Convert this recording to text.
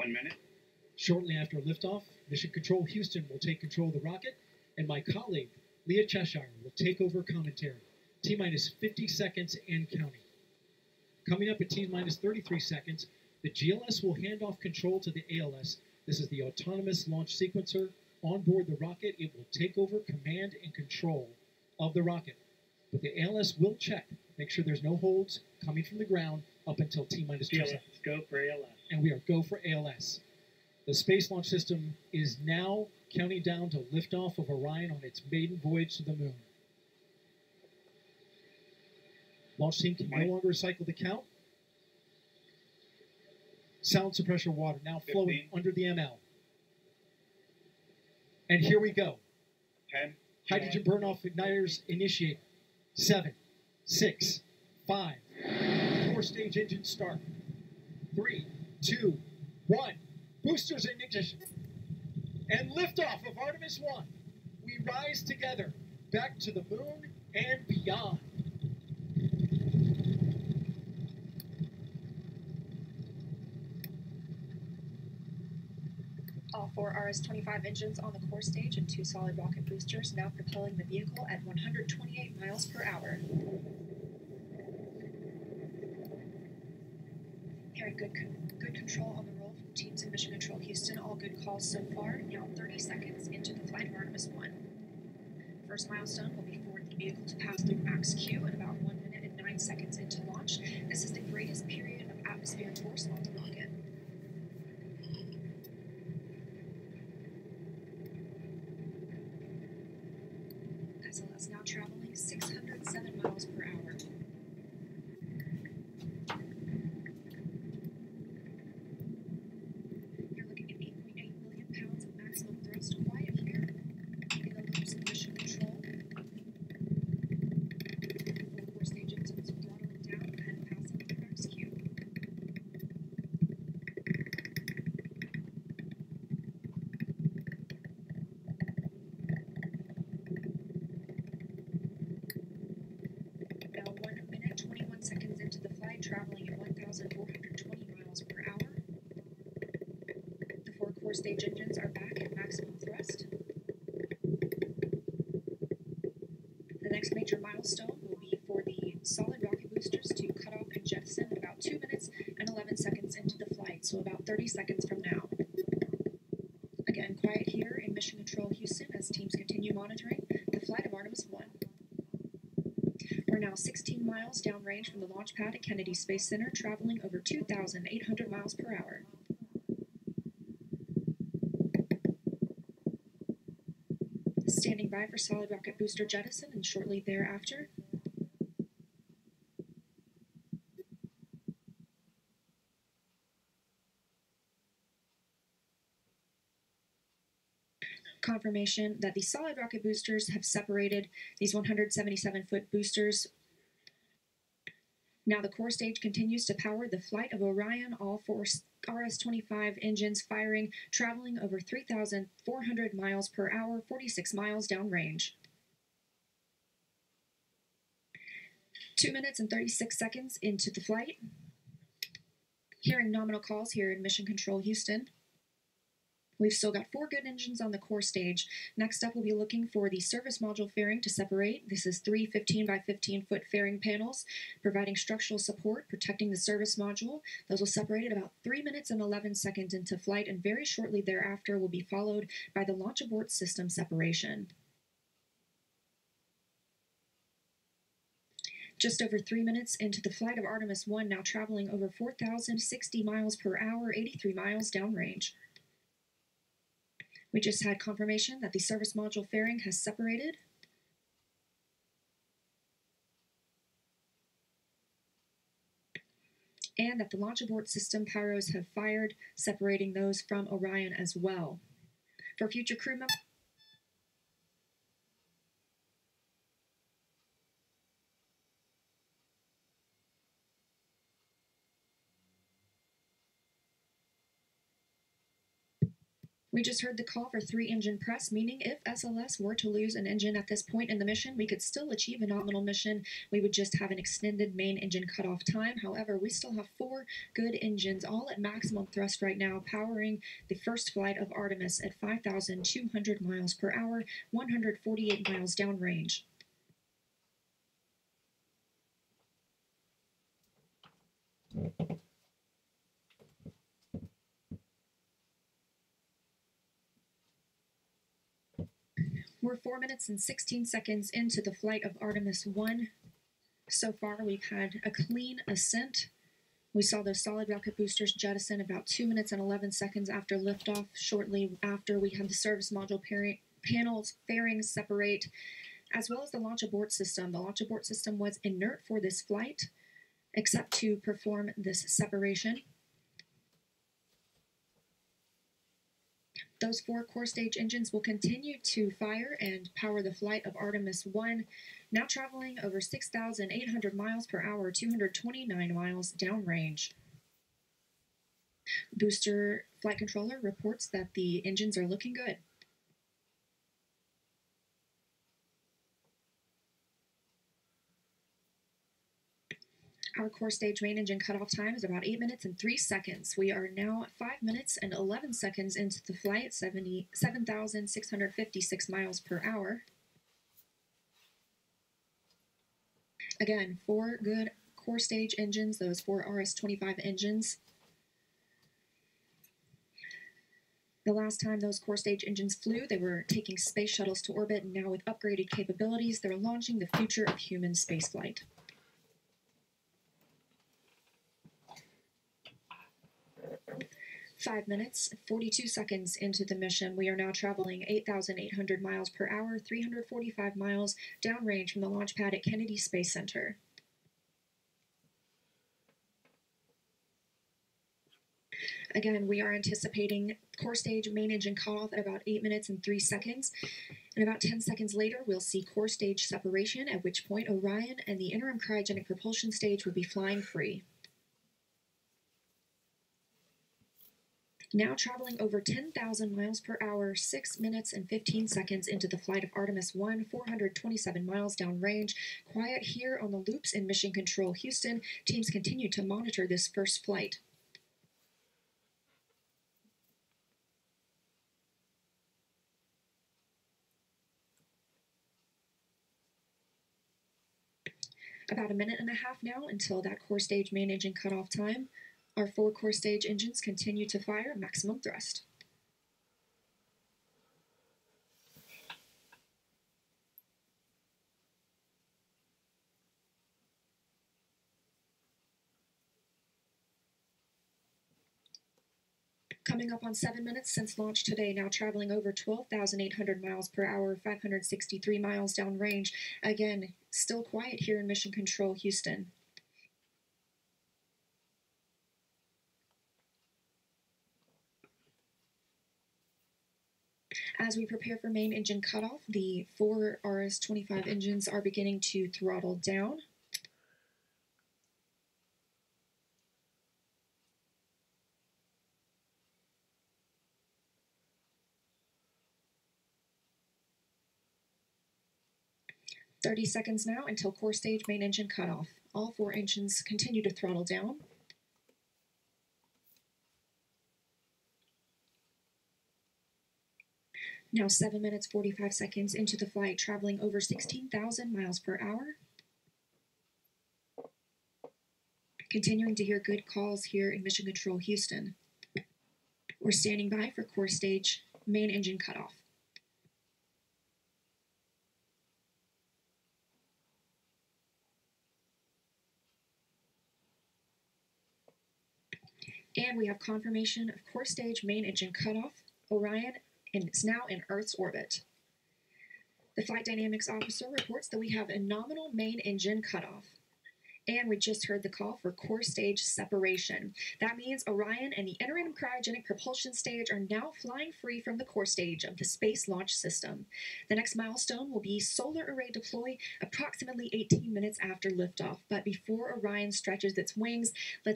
1 minute. Shortly after liftoff, Mission Control Houston will take control of the rocket, and my colleague, Leah Cheshire, will take over commentary. T-minus 50 seconds and counting. Coming up at T-minus 33 seconds, the GLS will hand off control to the ALS. This is the Autonomous Launch Sequencer. On board the rocket, it will take over command and control of the rocket. But the ALS will check, make sure there's no holds coming from the ground up until T-minus 2 seconds. Go for ALS. And we are go for ALS. The Space Launch System is now counting down to liftoff of Orion on its maiden voyage to the moon. Launch team can no longer recycle the count. Sound suppressor water now flowing 15. Under the ML. And here we go. 10. Hydrogen burn-off igniters initiated. 7, 6, 5. 4-stage engine start. 3, 2, 1. Boosters in ignition. And liftoff of Artemis 1. We rise together back to the moon and beyond. All four RS-25 engines on the core stage and 2 solid rocket boosters now propelling the vehicle at 128 miles per hour. Very good control on the roll from teams in Mission Control Houston. All good calls so far. Now 30 seconds into the flight of Artemis 1. First milestone will be for the vehicle to pass through Max Q at about 1 minute and 9 seconds into launch. This is the greatest period of atmospheric force on the rocket. SLS now traveling 607 miles per hour. You're looking at 8.8 million pounds of maximum thrust quiet up here in the loops of Mission Control. The core stage engines are throttling down and passing the max Q. Traveling at 1,420 miles per hour. The 4 core stage engines are back at maximum thrust. The next major milestone will be for the solid rocket boosters to cut off and jettison at about 2 minutes and 11 seconds into the flight, so about 30 seconds from now. Again, quiet here in Mission Control Houston as teams continue monitoring the flight of Artemis 1. We're now 16 miles downrange from the launch pad at Kennedy Space Center, traveling over 2,800 miles per hour. Standing by for solid rocket booster jettison, and shortly thereafter, confirmation that the solid rocket boosters have separated these 177-foot boosters. Now the core stage continues to power the flight of Orion, all 4 RS-25 engines firing, traveling over 3,400 miles per hour, 46 miles downrange. 2 minutes and 36 seconds into the flight. Hearing nominal calls here in Mission Control Houston. We've still got 4 good engines on the core stage. Next up, we'll be looking for the service module fairing to separate. This is 3 15 by 15-foot fairing panels, providing structural support, protecting the service module. Those will separate at about 3 minutes and 11 seconds into flight, and very shortly thereafter will be followed by the launch abort system separation. Just over 3 minutes into the flight of Artemis 1, now traveling over 4,060 miles per hour, 83 miles downrange. We just had confirmation that the service module fairing has separated. And that the launch abort system pyros have fired, separating those from Orion as well. For future crew members. We just heard the call for three-engine press, meaning if SLS were to lose an engine at this point in the mission, we could still achieve a nominal mission. We would just have an extended main engine cutoff time. However, we still have four good engines, all at maximum thrust right now, powering the first flight of Artemis at 5,200 miles per hour, 148 miles downrange. We're 4 minutes and 16 seconds into the flight of Artemis 1. So far, we've had a clean ascent. We saw those solid rocket boosters jettison about 2 minutes and 11 seconds after liftoff. Shortly after, we had the service module panels, fairings separate, as well as the launch abort system. The launch abort system was inert for this flight, except to perform this separation. Those four core stage engines will continue to fire and power the flight of Artemis 1, now traveling over 6,800 miles per hour, 229 miles downrange. Booster flight controller reports that the engines are looking good. Our core stage main engine cutoff time is about 8 minutes and 3 seconds. We are now 5 minutes and 11 seconds into the flight, 7,656 miles per hour. Again, four good core stage engines, those four RS-25 engines. The last time those core stage engines flew, they were taking space shuttles to orbit, and now with upgraded capabilities, they're launching the future of human spaceflight. Five minutes, 42 seconds into the mission, we are now traveling 8,800 miles per hour, 345 miles downrange from the launch pad at Kennedy Space Center. Again, we are anticipating core stage main engine cutoff at about 8 minutes and 3 seconds. And about 10 seconds later, we'll see core stage separation, at which point Orion and the interim cryogenic propulsion stage will be flying free. Now traveling over 10,000 miles per hour, 6 minutes and 15 seconds into the flight of Artemis 1, 427 miles downrange. Quiet here on the loops in Mission Control Houston. Teams continue to monitor this first flight. About a minute and a half now until that core stage main engine cutoff time. Our four core stage engines continue to fire maximum thrust. Coming up on 7 minutes since launch today, now traveling over 12,800 miles per hour, 563 miles downrange. Again, still quiet here in Mission Control Houston. As we prepare for main engine cutoff, the four RS-25 engines are beginning to throttle down.30 seconds now until core stage main engine cutoff. All four engines continue to throttle down. Now 7 minutes, 45 seconds into the flight, traveling over 16,000 miles per hour. Continuing to hear good calls here in Mission Control Houston. We're standing by for core stage main engine cutoff. And we have confirmation of core stage main engine cutoff, Orion, and it's now in Earth's orbit. The Flight Dynamics Officer reports that we have a nominal main engine cutoff. And we just heard the call for core stage separation. That means Orion and the interim cryogenic propulsion stage are now flying free from the core stage of the Space Launch System. The next milestone will be solar array deploy approximately 18 minutes after liftoff. But before Orion stretches its wings, let's